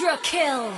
Hydra kill!